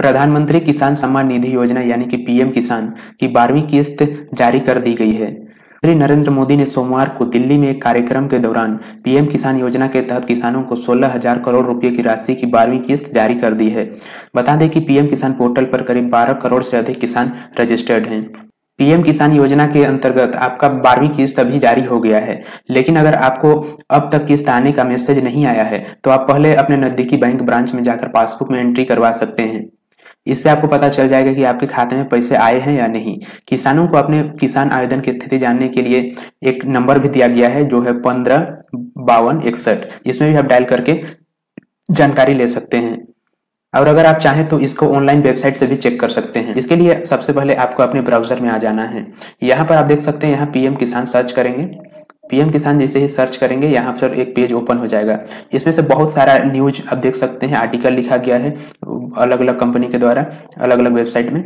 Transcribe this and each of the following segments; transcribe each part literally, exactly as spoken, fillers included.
प्रधानमंत्री किसान सम्मान निधि योजना यानी कि पीएम किसान की बारहवीं किस्त जारी कर दी गई है। श्री नरेंद्र मोदी ने सोमवार को दिल्ली में एक कार्यक्रम के दौरान पीएम किसान योजना के तहत किसानों को सोलह हजार करोड़ रुपए की राशि की बारहवीं किस्त जारी कर दी है। बता दें कि पीएम किसान पोर्टल पर करीब बारह करोड़ से अधिक किसान रजिस्टर्ड हैं। पीएम किसान योजना के अंतर्गत आपका बारहवीं किस्त अभी जारी हो गया है, लेकिन अगर आपको अब तक किस्त आने का मैसेज नहीं आया है तो आप पहले अपने नजदीकी बैंक ब्रांच में जाकर पासबुक में एंट्री करवा सकते हैं। इससे आपको पता चल जाएगा कि आपके खाते में पैसे आए हैं या नहीं। किसानों को अपने किसान आवेदन की स्थिति जानने के लिए एक नंबर भी दिया गया है जो है पंद्रह बावन इकसठ। इसमें भी आप डायल करके जानकारी ले सकते हैं और अगर आप चाहें तो इसको ऑनलाइन वेबसाइट से भी चेक कर सकते हैं। इसके लिए सबसे पहले आपको अपने ब्राउजर में आ जाना है। यहाँ पर आप देख सकते हैं, यहाँ पीएम किसान सर्च करेंगे। पीएम किसान जैसे ही सर्च करेंगे यहाँ पर एक पेज ओपन हो जाएगा। इसमें से बहुत सारा न्यूज आप देख सकते हैं, आर्टिकल लिखा गया है अलग अलग कंपनी के द्वारा अलग अलग वेबसाइट में।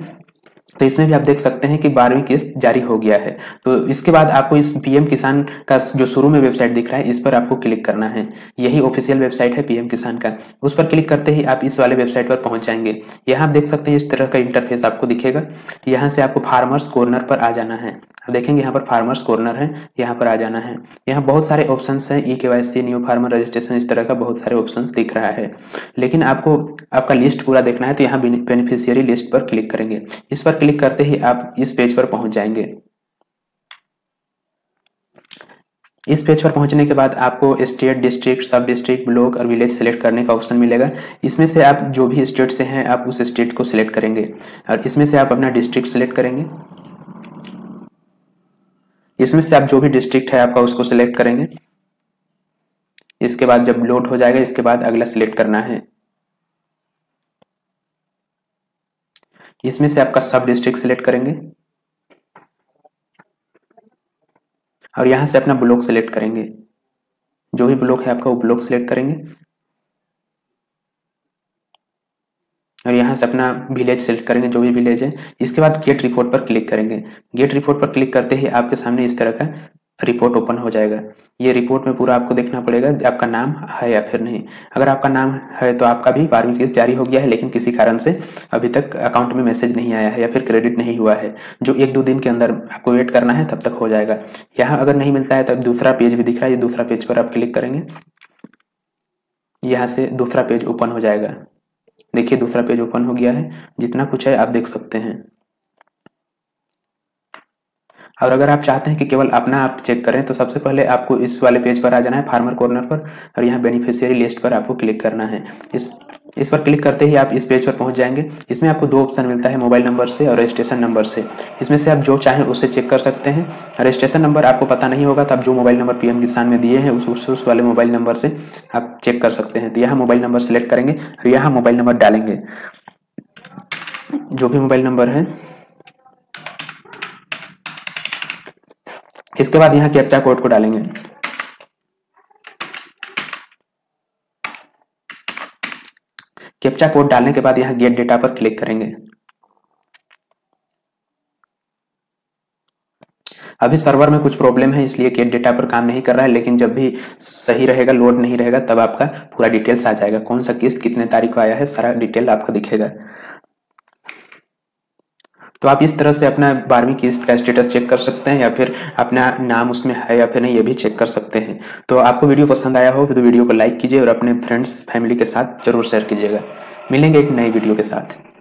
तो इसमें भी आप देख सकते हैं कि बारहवीं किस्त जारी हो गया है। तो इसके बाद आपको इस पीएम किसान का जो शुरू में वेबसाइट दिख रहा है इस पर आपको क्लिक करना है। यही ऑफिशियल वेबसाइट है पीएम किसान का। उस पर क्लिक करते ही आप इस वाले वेबसाइट पर पहुंच जाएंगे। यहाँ आप देख सकते हैं इस तरह का इंटरफेस आपको दिखेगा। यहाँ से आपको फार्मर्स कॉर्नर पर आ जाना है। देखेंगे यहाँ पर फार्मर्स कॉर्नर है, यहाँ पर आ जाना है। यहाँ बहुत सारे ऑप्शन है, e KYC, new farmer registration, इस तरह का बहुत सारे ऑप्शन दिख रहा है। लेकिन आपको आपका लिस्ट पूरा देखना है तो यहाँ बेनिफिशियरी लिस्ट पर क्लिक करेंगे। इस पर क्लिक करते ही आप इस पेज पर पहुंच जाएंगे। इस पेज पर पहुंचने के बाद आपको state, district, sub district, block और विलेज सेलेक्ट करने का ऑप्शन मिलेगा। इसमें से आप जो भी स्टेट से हैं आप उस स्टेट को सिलेक्ट करेंगे और इसमें से आप अपना डिस्ट्रिक्ट सिलेक्ट करेंगे। इसमें से आप जो भी डिस्ट्रिक्ट है आपका उसको सिलेक्ट करेंगे। इसके बाद जब लोड हो जाएगा इसके बाद अगला सिलेक्ट करना है। इसमें से आपका सब डिस्ट्रिक्ट सिलेक्ट करेंगे और यहां से अपना ब्लॉक सिलेक्ट करेंगे। जो भी ब्लॉक है आपका वो ब्लॉक सिलेक्ट करेंगे और यहां से अपना विलेज सिलेक्ट करेंगे, जो भी विलेज है। इसके बाद गेट रिपोर्ट पर क्लिक करेंगे। गेट रिपोर्ट पर क्लिक करते ही आपके सामने इस तरह का रिपोर्ट ओपन हो जाएगा। ये रिपोर्ट में पूरा आपको देखना पड़ेगा आपका नाम है या फिर नहीं। अगर आपका नाम है तो आपका भी बारहवीं किस्त जारी हो गया है, लेकिन किसी कारण से अभी तक अकाउंट में मैसेज नहीं आया है या फिर क्रेडिट नहीं हुआ है, जो एक दो दिन के अंदर आपको वेट करना है तब तक हो जाएगा। यहाँ अगर नहीं मिलता है तब दूसरा पेज भी दिख रहा है, दूसरा पेज पर आप क्लिक करेंगे। यहाँ से दूसरा पेज ओपन हो जाएगा। देखिए दूसरा पेज ओपन हो गया है, जितना कुछ है आप देख सकते हैं। और अगर आप चाहते हैं कि केवल अपना आप चेक करें तो सबसे पहले आपको इस वाले पेज पर आ जाना है, फार्मर कॉर्नर पर, और यहाँ बेनिफिशियरी लिस्ट पर आपको क्लिक करना है। इस इस पर क्लिक करते ही आप इस पेज पर पहुंच जाएंगे। इसमें आपको दो ऑप्शन मिलता है, मोबाइल नंबर से और रजिस्ट्रेशन नंबर से। इसमें से आप जो चाहें उससे चेक कर सकते हैं। रजिस्ट्रेशन नंबर आपको पता नहीं होगा तो आप जो मोबाइल नंबर पीएम किसान में दिए हैं उस उस, उस वाले मोबाइल नंबर से आप चेक कर सकते हैं। तो यहाँ मोबाइल नंबर सेलेक्ट करेंगे और यहाँ मोबाइल नंबर डालेंगे। जो भी मोबाइल नंबर है इसके बाद यहाँ कैप्चा कोड को डालेंगे। कैप्चा कोड डालने के बाद यहाँ गेट डेटा पर क्लिक करेंगे। अभी सर्वर में कुछ प्रॉब्लम है इसलिए गेट डेटा पर काम नहीं कर रहा है, लेकिन जब भी सही रहेगा, लोड नहीं रहेगा, तब आपका पूरा डिटेल्स आ जाएगा। कौन सा किस्त कितने तारीख को आया है सारा डिटेल आपको दिखेगा। तो आप इस तरह से अपना बारहवीं किस्त का स्टेटस चेक कर सकते हैं या फिर अपना नाम उसमें है या फिर नहीं, ये भी चेक कर सकते हैं। तो आपको वीडियो पसंद आया हो तो वीडियो को लाइक कीजिए और अपने फ्रेंड्स फैमिली के साथ जरूर शेयर कीजिएगा। मिलेंगे एक नई वीडियो के साथ।